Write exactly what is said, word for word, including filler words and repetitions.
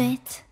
straight.